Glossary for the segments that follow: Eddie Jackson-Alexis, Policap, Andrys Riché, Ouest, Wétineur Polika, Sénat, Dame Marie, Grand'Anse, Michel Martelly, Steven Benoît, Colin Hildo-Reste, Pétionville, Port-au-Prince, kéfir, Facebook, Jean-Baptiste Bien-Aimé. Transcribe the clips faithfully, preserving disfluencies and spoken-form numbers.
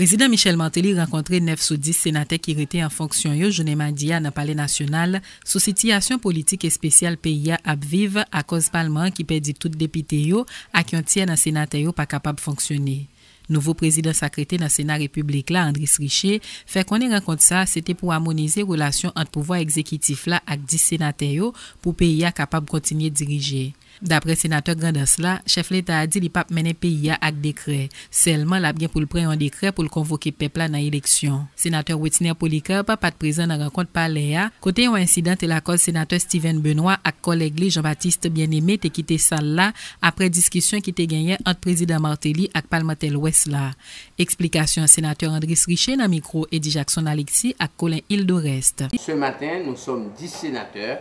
Président Michel Martelly rencontré neuf sur dix sénateurs qui étaient en fonction yo journée mardi à palais national sous situation politique et spéciale pays à vivre à cause parlement qui perdit tout député yo à qui on tient dans sénateur yo pas capable fonctionner. Nouveau président secrétaire dans le Sénat République, Andrys Riché, fait qu'on ait rencontré ça, c'était pour harmoniser les relations entre pouvoir exécutif là avec dix sénateurs pour pays capable de continuer de diriger. D'après sénateur Grand'Anse, chef l'État a dit qu'il pas mener pays avec décret. Seulement, il a bien pour le prendre un décret pour le convoquer peuple dans l'élection. Sénateur Wétineur Polika pas de présent dans la rencontre palais. Côté un incident et la cause sénateur Steven Benoît et collègue Jean-Baptiste Bien-Aimé qui quitté salle là après discussion qui était gagnée entre président Martelly et parlementaire Ouest. La explication sénateur Andrys Riché dans le micro Eddie Jackson-Alexis à Colin Hildo-Reste. Ce matin, nous sommes dix sénateurs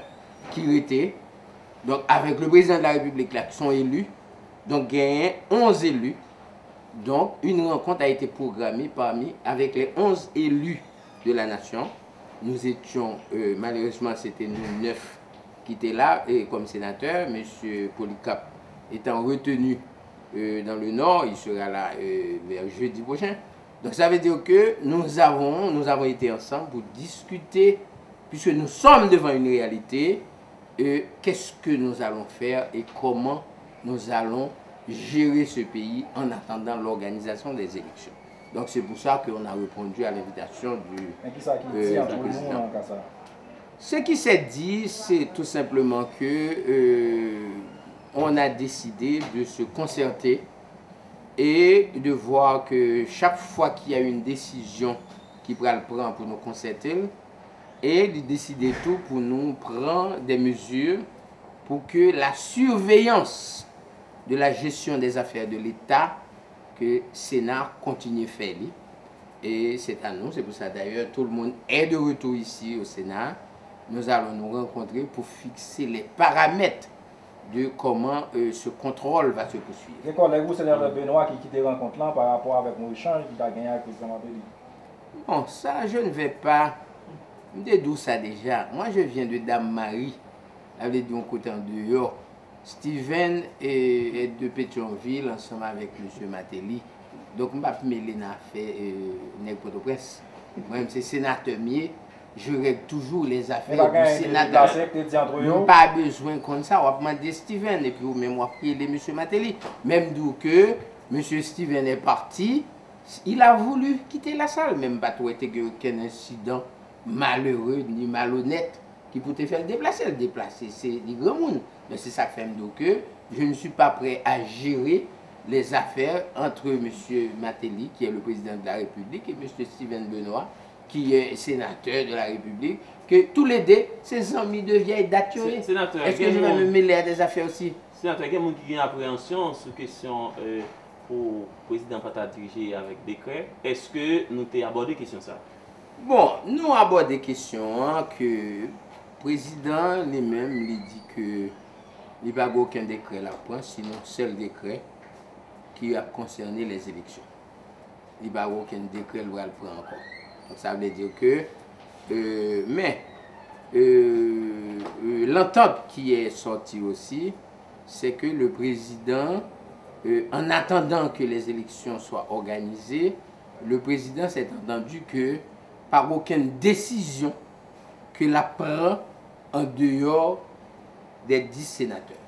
qui étaient, donc avec le président de la République là, qui sont élus, donc gagnent onze élus. Donc une rencontre a été programmée parmi avec les onze élus de la nation. Nous étions, euh, malheureusement, c'était nous neuf qui étaient là, et comme sénateur, M. Policap étant retenu Euh, dans le Nord, il sera là euh, vers jeudi prochain. Donc ça veut dire que nous avons, nous avons été ensemble pour discuter, puisque nous sommes devant une réalité, euh, qu'est-ce que nous allons faire et comment nous allons gérer ce pays en attendant l'organisation des élections. Donc c'est pour ça qu'on a répondu à l'invitation du, euh, du président. Ce qui s'est dit, c'est tout simplement que... Euh, on a décidé de se concerter et de voir que chaque fois qu'il y a une décision qui prend le prendre pour nous concerter et de décider tout pour nous prendre des mesures pour que la surveillance de la gestion des affaires de l'État que le Sénat continue à faire. Et c'est à nous, c'est pour ça d'ailleurs tout le monde est de retour ici au Sénat. Nous allons nous rencontrer pour fixer les paramètres de comment euh, ce contrôle va se poursuivre. Les collègues, vous, c'est le Benoît qui quitte les rencontres là par rapport avec nos échanges qui a gagné avec le président Martelly. Bon, ça, je ne vais pas. Je dis d'où ça déjà. Moi, je viens de Dame Marie, avec d'un côté en dehors. Steven est, est de Pétionville ensemble avec M. Martelly. Donc, je ne vais pas fait euh, Port-au-Prince. Moi-même, c'est sénateur mier. Je règle toujours les affaires du sénateur. Pas besoin comme ça. On va demander Steven et puis vous-même, on va prier M. Martelly. Même d'où que M. Steven est parti, il a voulu quitter la salle. Même pas tout était aucun incident malheureux ni malhonnête qui pouvait faire le déplacer. Le déplacer, c'est du grand monde. Mais c'est ça que fait d'où que je ne suis pas prêt à gérer les affaires entre M. Martelly, qui est le président de la République, et M. Steven Benoît, qui est sénateur de la République, que tous les deux, ces amis de vieille date. Est-ce que je vais me mêler à des affaires aussi? Sénateur, il y a quelqu'un qui a une appréhension sur la question euh, pour le président Pata diriger avec décret. Est-ce que nous avons abordé la question ça? Bon, nous avons abordé la question hein, que le président lui-même lui dit que il n'y a aucun décret là prendre, sinon seul décret qui a concerné les élections. Il n'y a aucun décret là le prendre encore. Donc ça veut dire que, euh, mais, euh, euh, l'entente qui est sortie aussi, c'est que le président, euh, en attendant que les élections soient organisées, le président s'est entendu que par aucune décision que la prend en dehors des dix sénateurs.